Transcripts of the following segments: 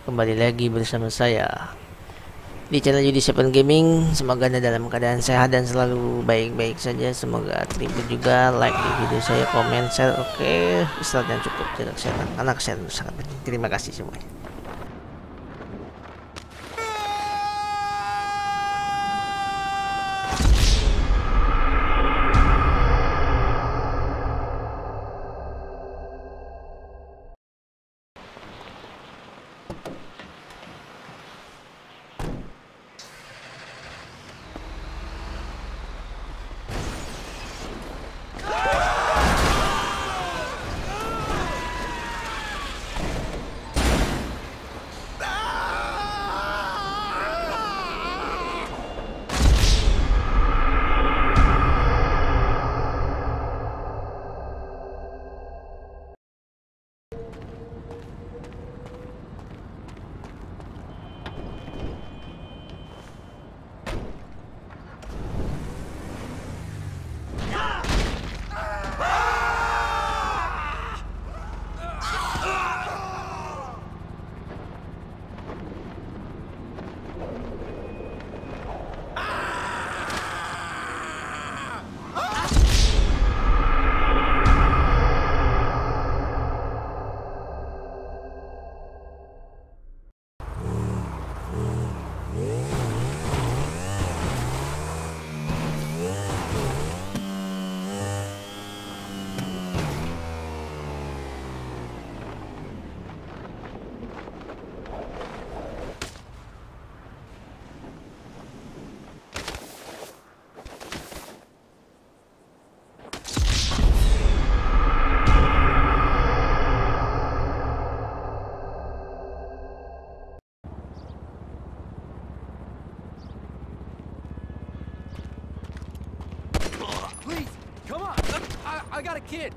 Kembali lagi bersama saya di channel Yudi Seven Gaming. Semoga Anda dalam keadaan sehat dan selalu baik-baik saja. Semoga terhibur juga, like di video saya, komen, share. Oke, istirahat yang cukup, jarak sehat, anak sehat, sangat penting. Terima kasih semuanya. I got a kid.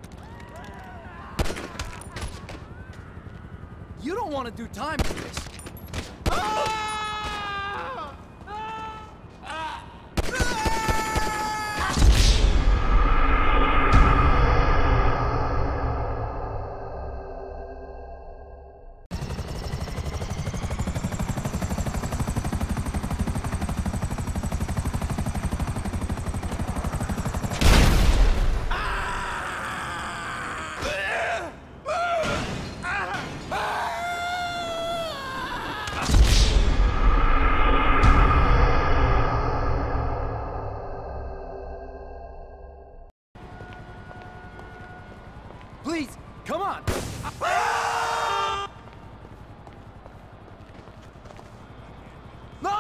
You don't want to do time for this. Please, come on! No!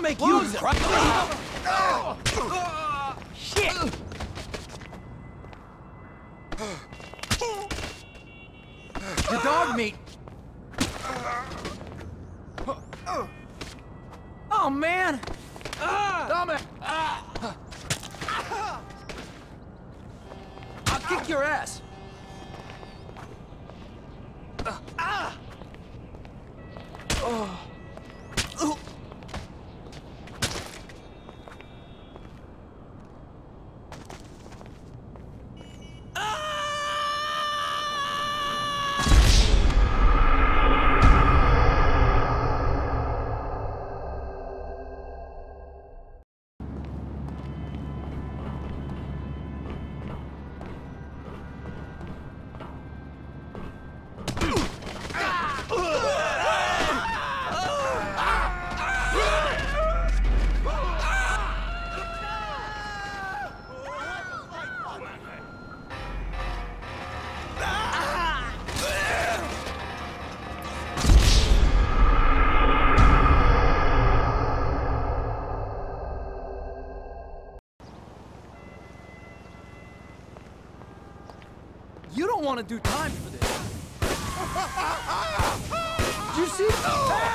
Make you cry. Shit. The dog meat. Oh man. I'll kick your ass. Oh. want to do time for this. Did you see?